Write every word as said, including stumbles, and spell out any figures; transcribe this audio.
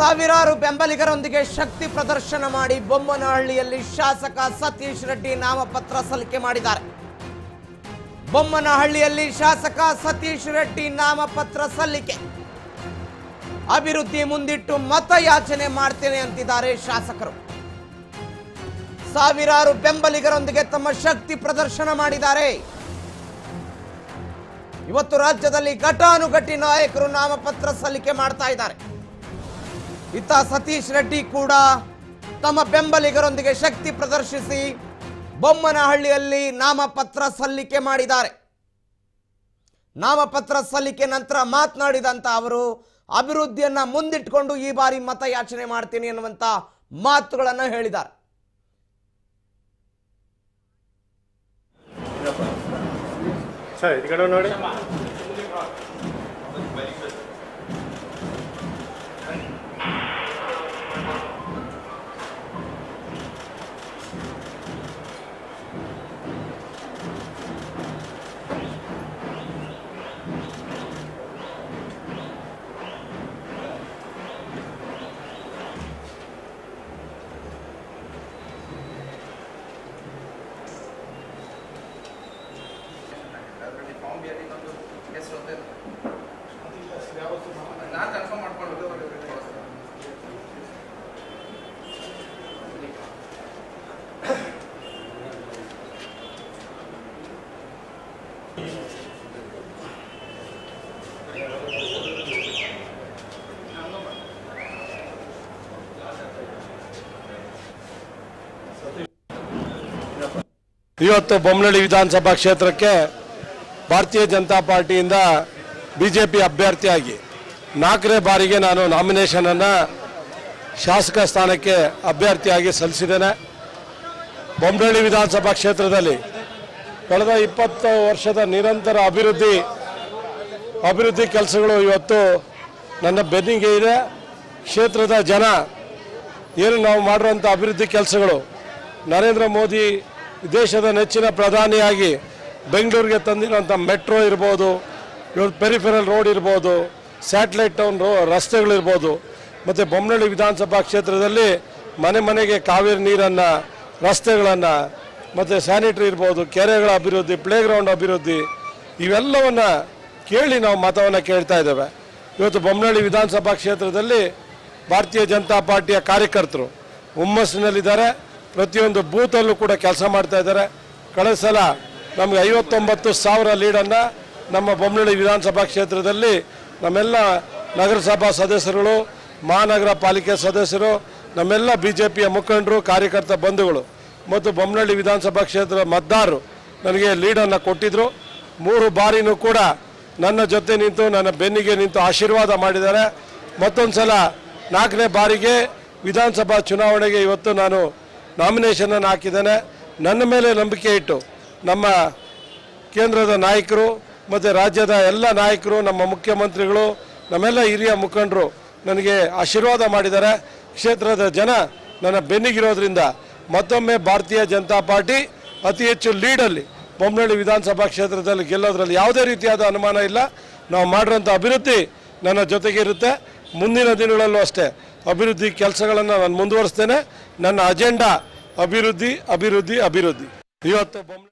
ಸಾವಿರಾರು ಬೆಂಬಲಿಗರೊಂದಿಗೆ ಶಕ್ತಿ ಪ್ರದರ್ಶನ ಮಾಡಿ ಬೊಮ್ಮನಹಳ್ಳಿಯಲ್ಲಿ ಶಾಸಕ ಸತೀಶ್ ರೆಡ್ಡಿ ನಾಮಪತ್ರ ಸಲ್ಲಿಕೆ ಮಾಡಿದ್ದಾರೆ। ಬೊಮ್ಮನಹಳ್ಳಿಯಲ್ಲಿ ಶಾಸಕ ಸತೀಶ್ ರೆಡ್ಡಿ ನಾಮಪತ್ರ ಸಲ್ಲಿಕೆ, ಅಭಿವೃದ್ಧಿ ಮುಂದಿಟ್ಟು ಮತಯಾಚನೆ ಮಾಡುತ್ತೇನೆ ಅಂತಿದ್ದಾರೆ ಶಾಸಕರು। ಸಾವಿರಾರು ಬೆಂಬಲಿಗರೊಂದಿಗೆ ತಮ್ಮ ಶಕ್ತಿ ಪ್ರದರ್ಶನ ಮಾಡಿದ್ದಾರೆ। ಇವತ್ತು ರಾಜ್ಯದಲ್ಲಿ ಘಟಾನುಘಟಿ ನಾಯಕರು ನಾಮಪತ್ರ ಸಲ್ಲಿಕೆ ಮಾಡ್ತಾ ಇದ್ದಾರೆ। ಇತ್ತ ಸತೀಶ್ ರೆಡ್ಡಿ ಕೂಡ ತಮ್ಮ ಬೆಂಬಲಿಗರೊಂದಿಗೆ ಶಕ್ತಿ ಪ್ರದರ್ಶಿಸಿ ಬೊಮ್ಮನಹಳ್ಳಿಯಲ್ಲಿ ನಾಮಪತ್ರ ಸಲ್ಲಿಕೆ ಮಾಡಿದ್ದಾರೆ। ನಾಮಪತ್ರ ಸಲ್ಲಿಕೆ ನಂತರ ಮಾತನಾಡಿದಂತ ಅವರು ಅಭಿವೃದ್ಧಿಯನ್ನ ಮುಂದಿಟ್ಟುಕೊಂಡು ಈ ಬಾರಿ ಮತಯಾಚನೆ ಮಾಡ್ತೀನಿ ಅನ್ನುವಂತ ಮಾತುಗಳನ್ನು ಹೇಳಿದ್ದಾರೆ। ಸರ್ ಇದಗಡ ನೋಡಿ ಇವತ್ತು ಬೊಮ್ಮನಹಳ್ಳಿ ವಿಧಾನಸಭಾ ಕ್ಷೇತ್ರಕ್ಕೆ ಭಾರತೀಯ ಜನತಾ ಪಾರ್ಟಿಯಿಂದ ಬಿಜೆಪಿ ಅಭ್ಯರ್ಥಿಯಾಗಿ ನಾಲ್ಕನೇ ಬಾರಿಗೆ ನಾನು ನಾಮಿನೇಷನನ್ನು ಶಾಸಕ ಸ್ಥಾನಕ್ಕೆ ಅಭ್ಯರ್ಥಿಯಾಗಿ ಸಲ್ಲಿಸಿದ್ದೇನೆ। ಬೊಮ್ಮನಹಳ್ಳಿ ವಿಧಾನಸಭಾ ಕ್ಷೇತ್ರದಲ್ಲಿ ಕಳೆದ ಇಪ್ಪತ್ತು ವರ್ಷದ ನಿರಂತರ ಅಭಿವೃದ್ಧಿ ಅಭಿವೃದ್ಧಿ ಕೆಲಸಗಳು ಇವತ್ತು ನನ್ನ ಬೆನ್ನಿಗೆ ಇದೆ। ಕ್ಷೇತ್ರದ ಜನ ಏನು ನಾವು ಮಾಡಿರುವಂಥ ಅಭಿವೃದ್ಧಿ ಕೆಲಸಗಳು, ನರೇಂದ್ರ ಮೋದಿ ದೇಶದ ನೆಚ್ಚಿನ ಪ್ರಧಾನಿಯಾಗಿ ಬೆಂಗಳೂರಿಗೆ ತಂದಿರುವಂಥ ಮೆಟ್ರೋ ಇರ್ಬೋದು, ಇವ್ರ ಪೆರಿಫೆರಲ್ ರೋಡ್ ಇರ್ಬೋದು, ಸ್ಯಾಟಲೈಟ್ ಟೌನ್ ರೋ ರಸ್ತೆಗಳಿರ್ಬೋದು, ಮತ್ತು ಬೊಮ್ಮನಹಳ್ಳಿ ವಿಧಾನಸಭಾ ಕ್ಷೇತ್ರದಲ್ಲಿ ಮನೆ ಮನೆಗೆ ಕಾವೇರಿ ನೀರನ್ನು, ರಸ್ತೆಗಳನ್ನು, ಮತ್ತು ಸ್ಯಾನಿಟ್ರಿ ಇರ್ಬೋದು, ಕೆರೆಗಳ ಅಭಿವೃದ್ಧಿ, ಪ್ಲೇಗ್ರೌಂಡ್ ಅಭಿವೃದ್ಧಿ, ಇವೆಲ್ಲವನ್ನು ಕೇಳಿ ನಾವು ಮತವನ್ನು ಕೇಳ್ತಾ ಇದ್ದೇವೆ। ಇವತ್ತು ಬೊಮ್ಮನಹಳ್ಳಿ ವಿಧಾನಸಭಾ ಕ್ಷೇತ್ರದಲ್ಲಿ ಭಾರತೀಯ ಜನತಾ ಪಾರ್ಟಿಯ ಕಾರ್ಯಕರ್ತರು ಹುಮ್ಮಸ್ಸಿನಲ್ಲಿದ್ದಾರೆ, ಪ್ರತಿಯೊಂದು ಬೂತಲ್ಲೂ ಕೂಡ ಕೆಲಸ ಮಾಡ್ತಾ ಇದ್ದಾರೆ। ಕಳೆದ ಸಲ ನಮಗೆ ಐವತ್ತೊಂಬತ್ತು ಸಾವಿರ ಲೀಡನ್ನು ನಮ್ಮ ಬೊಮ್ಮನಹಳ್ಳಿ ವಿಧಾನಸಭಾ ಕ್ಷೇತ್ರದಲ್ಲಿ ನಮ್ಮೆಲ್ಲ ನಗರಸಭಾ ಸದಸ್ಯರುಗಳು, ಮಹಾನಗರ ಪಾಲಿಕೆ ಸದಸ್ಯರು, ನಮ್ಮೆಲ್ಲ ಬಿ ಜೆ ಪಿಯ ಮುಖಂಡರು, ಕಾರ್ಯಕರ್ತ ಬಂಧುಗಳು ಮತ್ತು ಬೊಮ್ಮನಹಳ್ಳಿ ವಿಧಾನಸಭಾ ಕ್ಷೇತ್ರದ ಮತದಾರರು ನನಗೆ ಲೀಡನ್ನು ಕೊಟ್ಟಿದ್ದರು। ಮೂರು ಬಾರಿನೂ ಕೂಡ ನನ್ನ ಜೊತೆ ನಿಂತು, ನನ್ನ ಬೆನ್ನಿಗೆ ನಿಂತು ಆಶೀರ್ವಾದ ಮಾಡಿದ್ದಾರೆ। ಮತ್ತೊಂದು ಸಲ ನಾಲ್ಕನೇ ಬಾರಿಗೆ ವಿಧಾನಸಭಾ ಚುನಾವಣೆಗೆ ಇವತ್ತು ನಾನು ನಾಮಿನೇಷನನ್ನು ಹಾಕಿದ್ದೇನೆ। ನನ್ನ ಮೇಲೆ ನಂಬಿಕೆ ಇಟ್ಟು ನಮ್ಮ ಕೇಂದ್ರದ ನಾಯಕರು ಮತ್ತು ರಾಜ್ಯದ ಎಲ್ಲ ನಾಯಕರು, ನಮ್ಮ ಮುಖ್ಯಮಂತ್ರಿಗಳು, ನಮ್ಮೆಲ್ಲ ಹಿರಿಯ ಮುಖಂಡರು ನನಗೆ ಆಶೀರ್ವಾದ ಮಾಡಿದ್ದಾರೆ। ಕ್ಷೇತ್ರದ ಜನ ನನ್ನ ಬೆನ್ನಿಗಿರೋದ್ರಿಂದ ಮತ್ತೊಮ್ಮೆ ಭಾರತೀಯ ಜನತಾ ಪಾರ್ಟಿ ಅತಿ ಹೆಚ್ಚು ಲೀಡಲ್ಲಿ ಬೊಮ್ಮನಹಳ್ಳಿ ವಿಧಾನಸಭಾ ಕ್ಷೇತ್ರದಲ್ಲಿ ಗೆಲ್ಲೋದ್ರಲ್ಲಿ ಯಾವುದೇ ರೀತಿಯಾದ ಅನುಮಾನ ಇಲ್ಲ। ನಾವು ಮಾಡಿರೋಂಥ ಅಭಿವೃದ್ಧಿ ನನ್ನ ಜೊತೆಗಿರುತ್ತೆ। ಮುಂದಿನ ದಿನಗಳಲ್ಲೂ ಅಷ್ಟೇ ಅಭಿವೃದ್ಧಿ ಕೆಲಸಗಳನ್ನು ನಾನು ಮುಂದುವರಿಸ್ತೇನೆ। ನನ್ನ ಅಜೆಂಡಾ ಅಭಿವೃದ್ಧಿ, ಅಭಿವೃದ್ಧಿ, ಅಭಿವೃದ್ಧಿ। ಇವತ್ತು